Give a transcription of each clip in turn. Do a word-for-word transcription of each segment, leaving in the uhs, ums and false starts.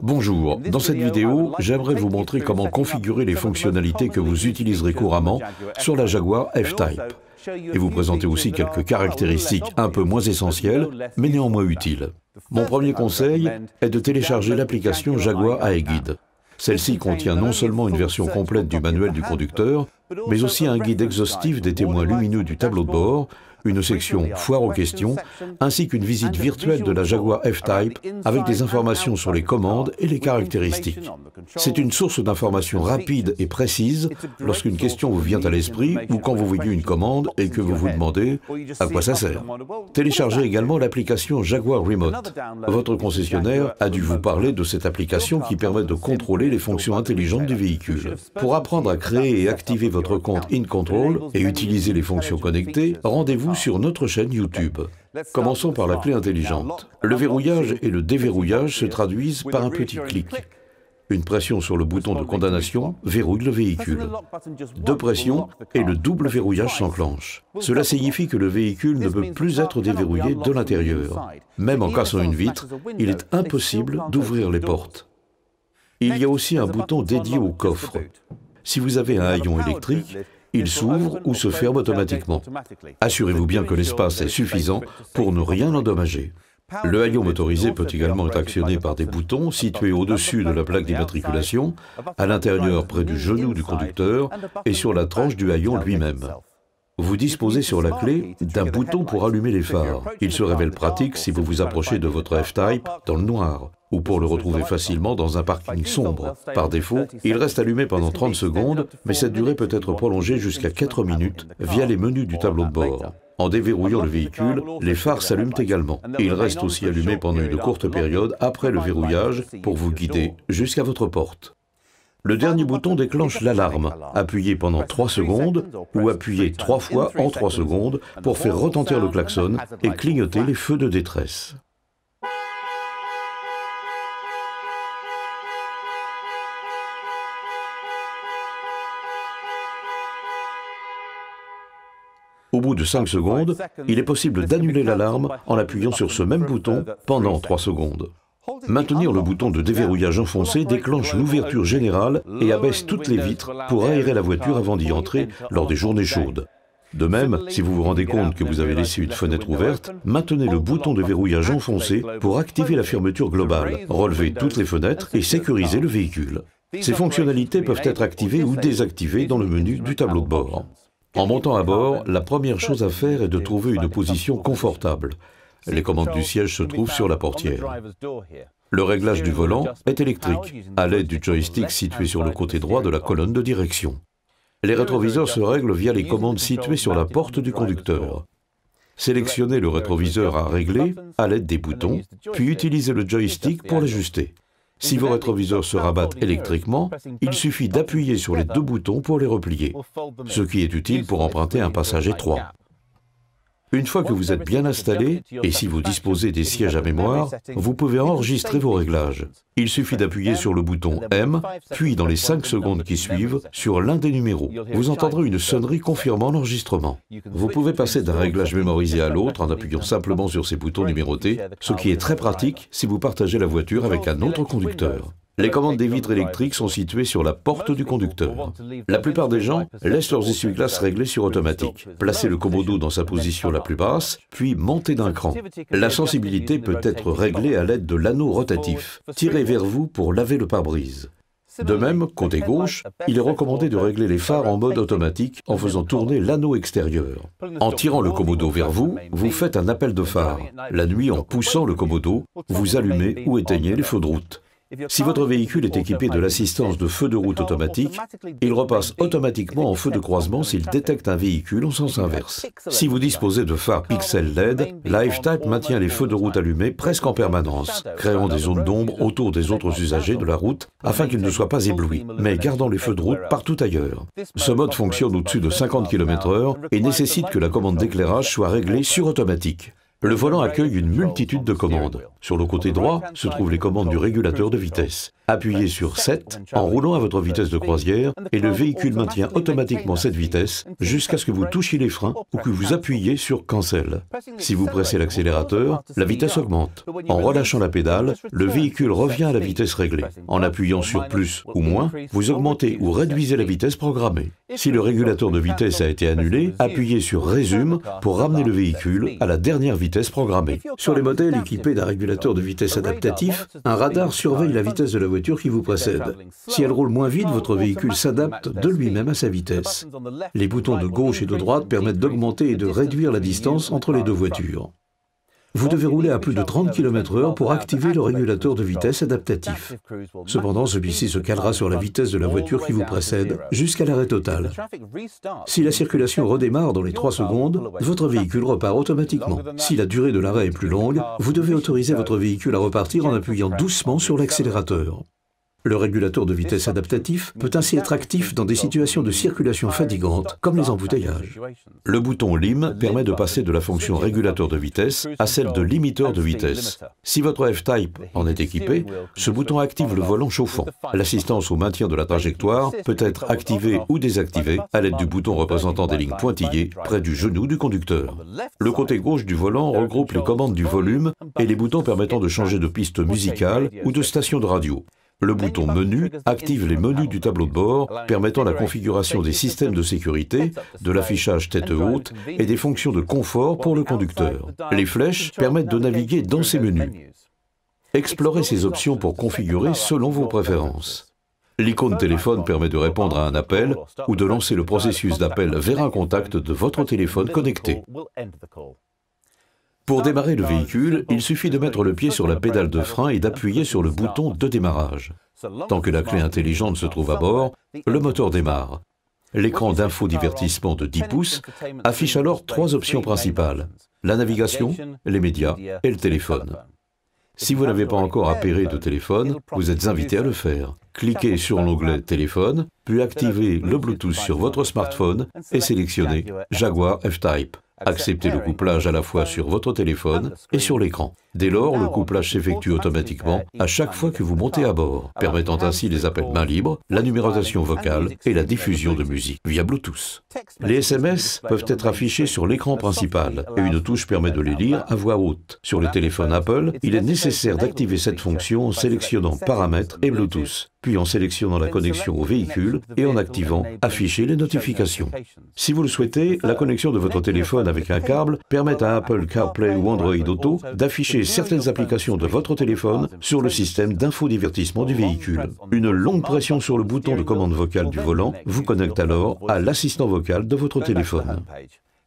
Bonjour, dans cette vidéo, j'aimerais vous montrer comment configurer les fonctionnalités que vous utiliserez couramment sur la Jaguar F-Type et vous présenter aussi quelques caractéristiques un peu moins essentielles, mais néanmoins utiles. Mon premier conseil est de télécharger l'application Jaguar iGuide. Celle-ci contient non seulement une version complète du manuel du conducteur, mais aussi un guide exhaustif des témoins lumineux du tableau de bord, une section « Foire aux questions », ainsi qu'une visite virtuelle de la Jaguar F-Type avec des informations sur les commandes et les caractéristiques. C'est une source d'informations rapide et précise lorsqu'une question vous vient à l'esprit ou quand vous voyez une commande et que vous vous demandez à quoi ça sert. Téléchargez également l'application Jaguar Remote. Votre concessionnaire a dû vous parler de cette application qui permet de contrôler les fonctions intelligentes du véhicule. Pour apprendre à créer et activer votre compte InControl et utiliser les fonctions connectées, rendez-vous sur notre chaîne YouTube. Commençons par la clé intelligente. Le verrouillage et le déverrouillage se traduisent par un petit clic. Une pression sur le bouton de condamnation verrouille le véhicule. Deux pressions et le double verrouillage s'enclenche. Cela signifie que le véhicule ne peut plus être déverrouillé de l'intérieur. Même en cassant une vitre, il est impossible d'ouvrir les portes. Il y a aussi un bouton dédié au coffre. Si vous avez un haillon électrique, il s'ouvre ou se ferme automatiquement. Assurez-vous bien que l'espace est suffisant pour ne rien endommager. Le haillon motorisé peut également être actionné par des boutons situés au-dessus de la plaque d'immatriculation, à l'intérieur près du genou du conducteur et sur la tranche du haillon lui-même. Vous disposez sur la clé d'un bouton pour allumer les phares. Il se révèle pratique si vous vous approchez de votre F-Type dans le noir ou pour le retrouver facilement dans un parking sombre. Par défaut, il reste allumé pendant trente secondes, mais cette durée peut être prolongée jusqu'à quatre minutes via les menus du tableau de bord. En déverrouillant le véhicule, les phares s'allument également. Ils restent aussi allumés pendant une courte période après le verrouillage pour vous guider jusqu'à votre porte. Le dernier bouton déclenche l'alarme. Appuyez pendant trois secondes ou appuyez trois fois en trois secondes pour faire retentir le klaxon et clignoter les feux de détresse. Au bout de cinq secondes, il est possible d'annuler l'alarme en appuyant sur ce même bouton pendant trois secondes. Maintenir le bouton de déverrouillage enfoncé déclenche l'ouverture générale et abaisse toutes les vitres pour aérer la voiture avant d'y entrer lors des journées chaudes. De même, si vous vous rendez compte que vous avez laissé une fenêtre ouverte, maintenez le bouton de verrouillage enfoncé pour activer la fermeture globale, relever toutes les fenêtres et sécuriser le véhicule. Ces fonctionnalités peuvent être activées ou désactivées dans le menu du tableau de bord. En montant à bord, la première chose à faire est de trouver une position confortable. Les commandes du siège se trouvent sur la portière. Le réglage du volant est électrique, à l'aide du joystick situé sur le côté droit de la colonne de direction. Les rétroviseurs se règlent via les commandes situées sur la porte du conducteur. Sélectionnez le rétroviseur à régler à l'aide des boutons, puis utilisez le joystick pour l'ajuster. Si vos rétroviseurs se rabattent électriquement, il suffit d'appuyer sur les deux boutons pour les replier, ce qui est utile pour emprunter un passage étroit. Une fois que vous êtes bien installé, et si vous disposez des sièges à mémoire, vous pouvez enregistrer vos réglages. Il suffit d'appuyer sur le bouton M, puis dans les cinq secondes qui suivent, sur l'un des numéros. Vous entendrez une sonnerie confirmant l'enregistrement. Vous pouvez passer d'un réglage mémorisé à l'autre en appuyant simplement sur ces boutons numérotés, ce qui est très pratique si vous partagez la voiture avec un autre conducteur. Les commandes des vitres électriques sont situées sur la porte du conducteur. La plupart des gens laissent leurs essuie-glaces réglés sur automatique. Placez le commodo dans sa position la plus basse, puis montez d'un cran. La sensibilité peut être réglée à l'aide de l'anneau rotatif. Tirez vers vous pour laver le pare-brise. De même, côté gauche, il est recommandé de régler les phares en mode automatique en faisant tourner l'anneau extérieur. En tirant le commodo vers vous, vous faites un appel de phare. La nuit, en poussant le commodo, vous allumez ou éteignez les feux de route. Si votre véhicule est équipé de l'assistance de feu de route automatique, il repasse automatiquement en feu de croisement s'il détecte un véhicule en sens inverse. Si vous disposez de phares pixel L E D, LifeType maintient les feux de route allumés presque en permanence, créant des zones d'ombre autour des autres usagers de la route afin qu'ils ne soient pas éblouis, mais gardant les feux de route partout ailleurs. Ce mode fonctionne au-dessus de cinquante kilomètres heure et nécessite que la commande d'éclairage soit réglée sur automatique. Le volant accueille une multitude de commandes. Sur le côté droit se trouvent les commandes du régulateur de vitesse. Appuyez sur sept en roulant à votre vitesse de croisière et le véhicule maintient automatiquement cette vitesse jusqu'à ce que vous touchiez les freins ou que vous appuyez sur cancel. Si vous pressez l'accélérateur, la vitesse augmente. En relâchant la pédale, le véhicule revient à la vitesse réglée. En appuyant sur plus ou moins, vous augmentez ou réduisez la vitesse programmée. Si le régulateur de vitesse a été annulé, appuyez sur résume pour ramener le véhicule à la dernière vitesse programmée. Sur les modèles équipés d'un régulateur de vitesse adaptatif, un radar surveille la vitesse de la voiture qui vous précède. Si elle roule moins vite, votre véhicule s'adapte de lui-même à sa vitesse. Les boutons de gauche et de droite permettent d'augmenter et de réduire la distance entre les deux voitures. Vous devez rouler à plus de trente kilomètres heure pour activer le régulateur de vitesse adaptatif. Cependant, celui-ci se calera sur la vitesse de la voiture qui vous précède jusqu'à l'arrêt total. Si la circulation redémarre dans les trois secondes, votre véhicule repart automatiquement. Si la durée de l'arrêt est plus longue, vous devez autoriser votre véhicule à repartir en appuyant doucement sur l'accélérateur. Le régulateur de vitesse adaptatif peut ainsi être actif dans des situations de circulation fatigantes, comme les embouteillages. Le bouton L I M permet de passer de la fonction régulateur de vitesse à celle de limiteur de vitesse. Si votre F-Type en est équipé, ce bouton active le volant chauffant. L'assistance au maintien de la trajectoire peut être activée ou désactivée à l'aide du bouton représentant des lignes pointillées près du genou du conducteur. Le côté gauche du volant regroupe les commandes du volume et les boutons permettant de changer de piste musicale ou de station de radio. Le bouton Menu active les menus du tableau de bord, permettant la configuration des systèmes de sécurité, de l'affichage tête haute et des fonctions de confort pour le conducteur. Les flèches permettent de naviguer dans ces menus. Explorez ces options pour configurer selon vos préférences. L'icône téléphone permet de répondre à un appel ou de lancer le processus d'appel vers un contact de votre téléphone connecté. Pour démarrer le véhicule, il suffit de mettre le pied sur la pédale de frein et d'appuyer sur le bouton de démarrage. Tant que la clé intelligente se trouve à bord, le moteur démarre. L'écran d'infodivertissement de dix pouces affiche alors trois options principales : la navigation, les médias et le téléphone. Si vous n'avez pas encore appairé de téléphone, vous êtes invité à le faire. Cliquez sur l'onglet « Téléphone », puis activez le Bluetooth sur votre smartphone et sélectionnez « Jaguar F-Type ». Acceptez le couplage à la fois sur votre téléphone et sur l'écran. Dès lors, le couplage s'effectue automatiquement à chaque fois que vous montez à bord, permettant ainsi les appels main libre, la numérotation vocale et la diffusion de musique via Bluetooth. Les S M S peuvent être affichés sur l'écran principal et une touche permet de les lire à voix haute. Sur les téléphones Apple, il est nécessaire d'activer cette fonction en sélectionnant Paramètres et Bluetooth, puis en sélectionnant la connexion au véhicule et en activant Afficher les notifications. Si vous le souhaitez, la connexion de votre téléphone avec un câble permet à Apple CarPlay ou Android Auto d'afficher certaines applications de votre téléphone sur le système d'infodivertissement du véhicule. Une longue pression sur le bouton de commande vocale du volant vous connecte alors à l'assistant vocal de votre téléphone.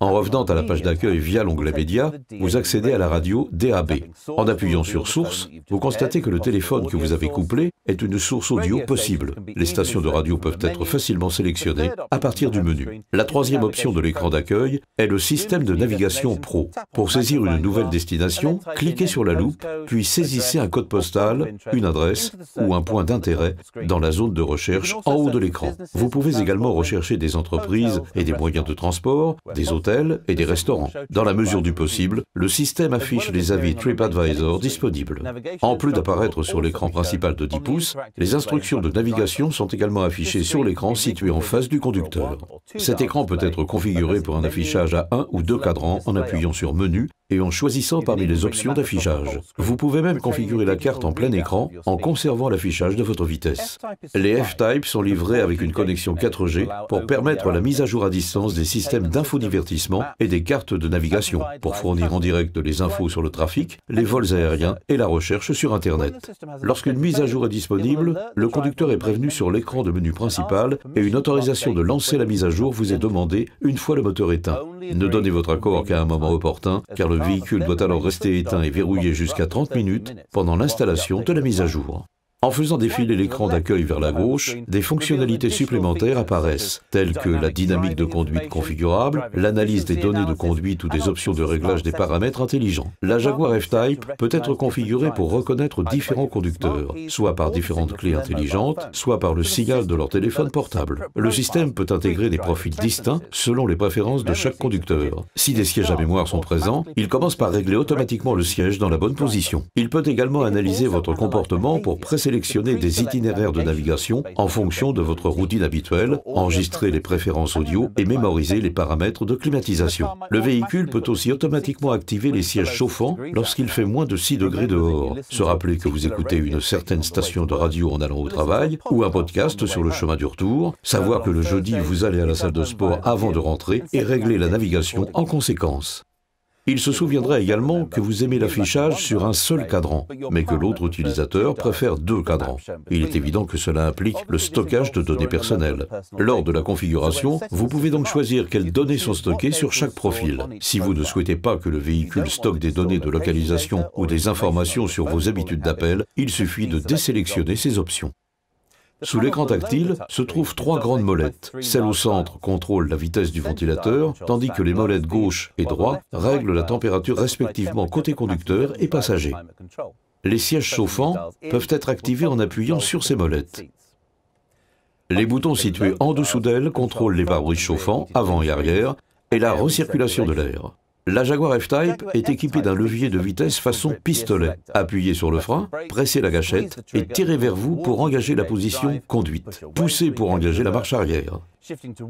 En revenant à la page d'accueil via l'onglet Médias, vous accédez à la radio D A B. En appuyant sur Source, vous constatez que le téléphone que vous avez couplé est une source audio possible. Les stations de radio peuvent être facilement sélectionnées à partir du menu. La troisième option de l'écran d'accueil est le système de navigation Pro. Pour saisir une nouvelle destination, cliquez sur la loupe, puis saisissez un code postal, une adresse ou un point d'intérêt dans la zone de recherche en haut de l'écran. Vous pouvez également rechercher des entreprises et des moyens de transport, des hôtels, et des restaurants. Dans la mesure du possible, le système affiche les avis TripAdvisor disponibles. En plus d'apparaître sur l'écran principal de dix pouces, les instructions de navigation sont également affichées sur l'écran situé en face du conducteur. Cet écran peut être configuré pour un affichage à un ou deux cadrans en appuyant sur Menu et en choisissant parmi les options d'affichage. Vous pouvez même configurer la carte en plein écran en conservant l'affichage de votre vitesse. Les F-Type sont livrés avec une connexion quatre G pour permettre la mise à jour à distance des systèmes d'infodivertissement et des cartes de navigation, pour fournir en direct les infos sur le trafic, les vols aériens et la recherche sur Internet. Lorsqu'une mise à jour est disponible, le conducteur est prévenu sur l'écran de menu principal et une autorisation de lancer la mise à jour vous est demandée une fois le moteur éteint. Ne donnez votre accord qu'à un moment opportun, car le Le véhicule doit alors rester éteint et verrouillé jusqu'à trente minutes pendant l'installation de la mise à jour. En faisant défiler l'écran d'accueil vers la gauche, des fonctionnalités supplémentaires apparaissent, telles que la dynamique de conduite configurable, l'analyse des données de conduite ou des options de réglage des paramètres intelligents. La Jaguar F-Type peut être configurée pour reconnaître différents conducteurs, soit par différentes clés intelligentes, soit par le signal de leur téléphone portable. Le système peut intégrer des profils distincts selon les préférences de chaque conducteur. Si des sièges à mémoire sont présents, il commence par régler automatiquement le siège dans la bonne position. Il peut également analyser votre comportement pour précéder sélectionner des itinéraires de navigation en fonction de votre routine habituelle, enregistrer les préférences audio et mémoriser les paramètres de climatisation. Le véhicule peut aussi automatiquement activer les sièges chauffants lorsqu'il fait moins de six degrés dehors, se rappeler que vous écoutez une certaine station de radio en allant au travail ou un podcast sur le chemin du retour, savoir que le jeudi vous allez à la salle de sport avant de rentrer et régler la navigation en conséquence. Il se souviendra également que vous aimez l'affichage sur un seul cadran, mais que l'autre utilisateur préfère deux cadrans. Il est évident que cela implique le stockage de données personnelles. Lors de la configuration, vous pouvez donc choisir quelles données sont stockées sur chaque profil. Si vous ne souhaitez pas que le véhicule stocke des données de localisation ou des informations sur vos habitudes d'appel, il suffit de désélectionner ces options. Sous l'écran tactile se trouvent trois grandes molettes. Celle au centre contrôle la vitesse du ventilateur, tandis que les molettes gauche et droite règlent la température respectivement côté conducteur et passager. Les sièges chauffants peuvent être activés en appuyant sur ces molettes. Les boutons situés en dessous d'elles contrôlent les pare-brises chauffants, avant et arrière, et la recirculation de l'air. La Jaguar F-Type est équipée d'un levier de vitesse façon pistolet. Appuyez sur le frein, pressez la gâchette et tirez vers vous pour engager la position conduite. Poussez pour engager la marche arrière.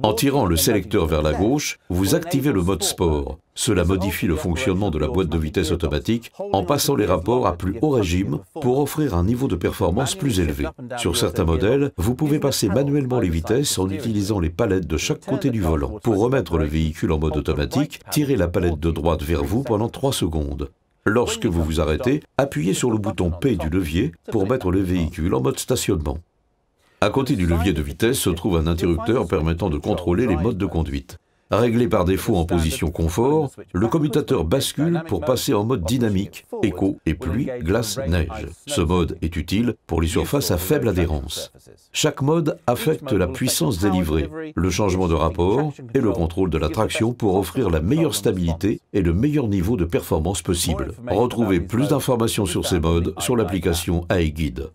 En tirant le sélecteur vers la gauche, vous activez le mode sport. Cela modifie le fonctionnement de la boîte de vitesse automatique en passant les rapports à plus haut régime pour offrir un niveau de performance plus élevé. Sur certains modèles, vous pouvez passer manuellement les vitesses en utilisant les palettes de chaque côté du volant. Pour remettre le véhicule en mode automatique, tirez la palette de droite vers vous pendant trois secondes. Lorsque vous vous arrêtez, appuyez sur le bouton P du levier pour mettre le véhicule en mode stationnement. À côté du levier de vitesse se trouve un interrupteur permettant de contrôler les modes de conduite. Réglé par défaut en position confort, le commutateur bascule pour passer en mode dynamique, écho et pluie, glace, neige. Ce mode est utile pour les surfaces à faible adhérence. Chaque mode affecte la puissance délivrée, le changement de rapport et le contrôle de la traction pour offrir la meilleure stabilité et le meilleur niveau de performance possible. Retrouvez plus d'informations sur ces modes sur l'application iGuide.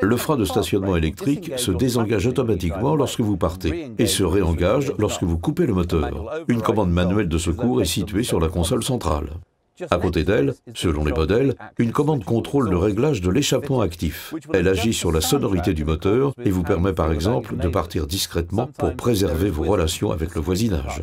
Le frein de stationnement électrique se désengage automatiquement lorsque vous partez et se réengage lorsque vous coupez le moteur. Une commande manuelle de secours est située sur la console centrale. À côté d'elle, selon les modèles, une commande contrôle le réglage de l'échappement actif. Elle agit sur la sonorité du moteur et vous permet par exemple de partir discrètement pour préserver vos relations avec le voisinage.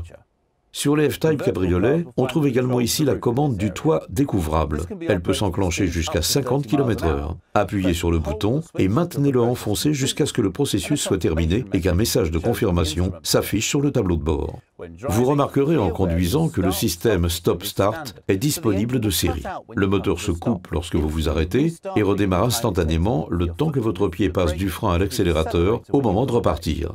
Sur les F-Type cabriolets, on trouve également ici la commande du toit découvrable. Elle peut s'enclencher jusqu'à cinquante kilomètres heure. Appuyez sur le bouton et maintenez-le enfoncé jusqu'à ce que le processus soit terminé et qu'un message de confirmation s'affiche sur le tableau de bord. Vous remarquerez en conduisant que le système Stop-Start est disponible de série. Le moteur se coupe lorsque vous vous arrêtez et redémarre instantanément le temps que votre pied passe du frein à l'accélérateur au moment de repartir.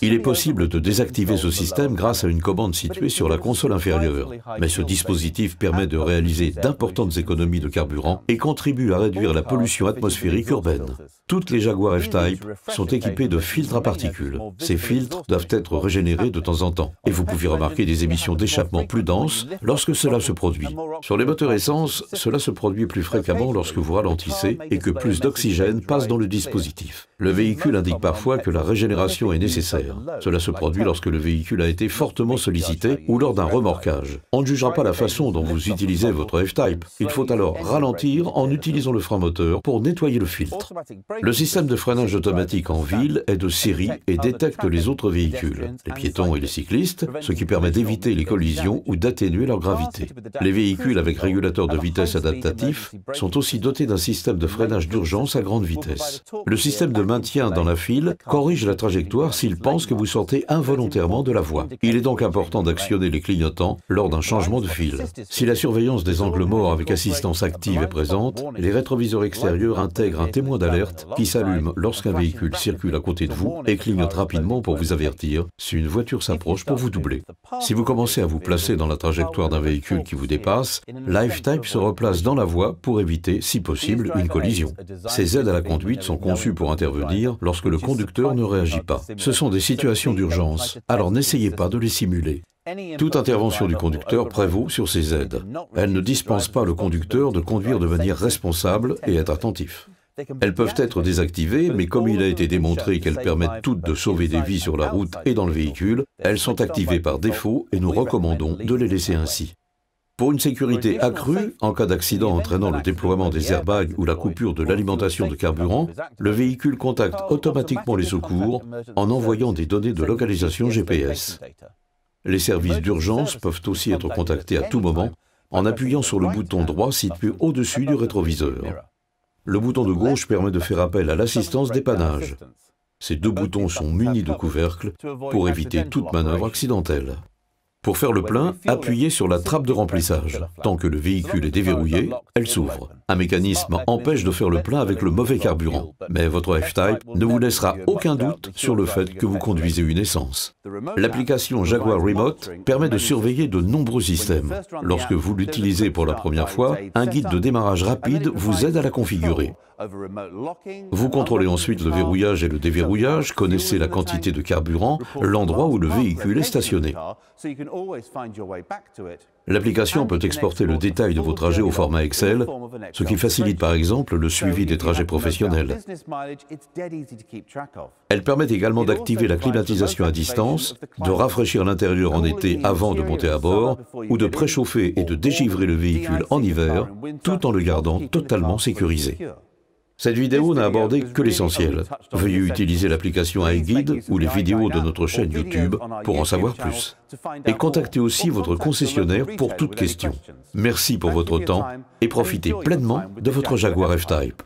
Il est possible de désactiver ce système grâce à une commande située sur la console inférieure, mais ce dispositif permet de réaliser d'importantes économies de carburant et contribue à réduire la pollution atmosphérique urbaine. Toutes les Jaguar F-Type sont équipées de filtres à particules. Ces filtres doivent être régénérés de temps en temps, et vous pouvez remarquer des émissions d'échappement plus denses lorsque cela se produit. Sur les moteurs essence, cela se produit plus fréquemment lorsque vous ralentissez et que plus d'oxygène passe dans le dispositif. Le véhicule indique parfois que la régénération est nécessaire. Cela se produit lorsque le véhicule a été fortement sollicité ou lors d'un remorquage. On ne jugera pas la façon dont vous utilisez votre F-Type. Il faut alors ralentir en utilisant le frein moteur pour nettoyer le filtre. Le système de freinage automatique en ville est de série et détecte les autres véhicules, les piétons et les cyclistes, ce qui permet d'éviter les collisions ou d'atténuer leur gravité. Les véhicules avec régulateur de vitesse adaptatif sont aussi dotés d'un système de freinage d'urgence à grande vitesse. Le système de maintien dans la file corrige la trajectoire s'il pense que vous sortez involontairement de la voie. Il est donc important d'actionner les clignotants lors d'un changement de file. Si la surveillance des angles morts avec assistance active est présente, les rétroviseurs extérieurs intègrent un témoin d'alerte qui s'allume lorsqu'un véhicule circule à côté de vous et clignote rapidement pour vous avertir si une voiture s'approche pour vous doubler. Si vous commencez à vous placer dans la trajectoire d'un véhicule qui vous dépasse, LifeType se replace dans la voie pour éviter, si possible, une collision. Ces aides à la conduite sont conçues pour intervenir lorsque le conducteur ne réagit pas. Ce sont des situations d'urgence, alors n'essayez pas de les simuler. Toute intervention du conducteur prévaut sur ces aides. Elles ne dispensent pas le conducteur de conduire de manière responsable et être attentif. Elles peuvent être désactivées, mais comme il a été démontré qu'elles permettent toutes de sauver des vies sur la route et dans le véhicule, elles sont activées par défaut et nous recommandons de les laisser ainsi. Pour une sécurité accrue, en cas d'accident entraînant le déploiement des airbags ou la coupure de l'alimentation de carburant, le véhicule contacte automatiquement les secours en envoyant des données de localisation G P S. Les services d'urgence peuvent aussi être contactés à tout moment en appuyant sur le bouton droit situé au-dessus du rétroviseur. Le bouton de gauche permet de faire appel à l'assistance dépannage. Ces deux boutons sont munis de couvercles pour éviter toute manœuvre accidentelle. Pour faire le plein, appuyez sur la trappe de remplissage. Tant que le véhicule est déverrouillé, elle s'ouvre. Un mécanisme empêche de faire le plein avec le mauvais carburant. Mais votre F-Type ne vous laissera aucun doute sur le fait que vous conduisez une essence. L'application Jaguar Remote permet de surveiller de nombreux systèmes. Lorsque vous l'utilisez pour la première fois, un guide de démarrage rapide vous aide à la configurer. Vous contrôlez ensuite le verrouillage et le déverrouillage, connaissez la quantité de carburant, l'endroit où le véhicule est stationné. L'application peut exporter le détail de vos trajets au format Excel, ce qui facilite par exemple le suivi des trajets professionnels. Elle permet également d'activer la climatisation à distance, de rafraîchir l'intérieur en été avant de monter à bord, ou de préchauffer et de dégivrer le véhicule en hiver, tout en le gardant totalement sécurisé. Cette vidéo n'a abordé que l'essentiel. Veuillez utiliser l'application iGuide ou les vidéos de notre chaîne YouTube pour en savoir plus. Et contactez aussi votre concessionnaire pour toute question. Merci pour votre temps et profitez pleinement de votre Jaguar F-Type.